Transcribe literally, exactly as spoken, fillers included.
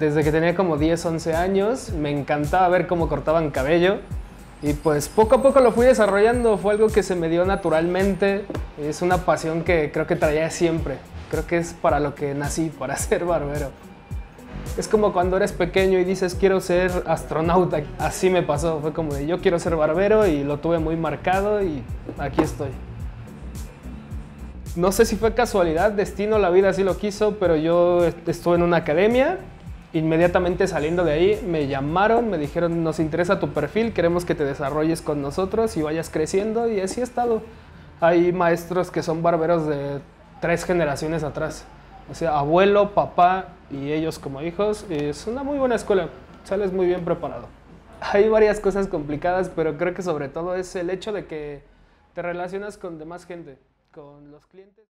desde que tenía como diez, once años. Me encantaba ver cómo cortaban cabello y pues poco a poco lo fui desarrollando. Fue algo que se me dio naturalmente. Es una pasión que creo que traía siempre. Creo que es para lo que nací, para ser barbero. Es como cuando eres pequeño y dices, quiero ser astronauta. Así me pasó, fue como de, yo quiero ser barbero, y lo tuve muy marcado y aquí estoy. No sé si fue casualidad, destino, la vida así lo quiso, pero yo estuve en una academia. Inmediatamente saliendo de ahí me llamaron, me dijeron, nos interesa tu perfil, queremos que te desarrolles con nosotros y vayas creciendo, y así he estado. Hay maestros que son barberos de tres generaciones atrás. O sea, abuelo, papá y ellos como hijos. Es una muy buena escuela, sales muy bien preparado. Hay varias cosas complicadas, pero creo que sobre todo es el hecho de que te relacionas con demás gente, con los clientes.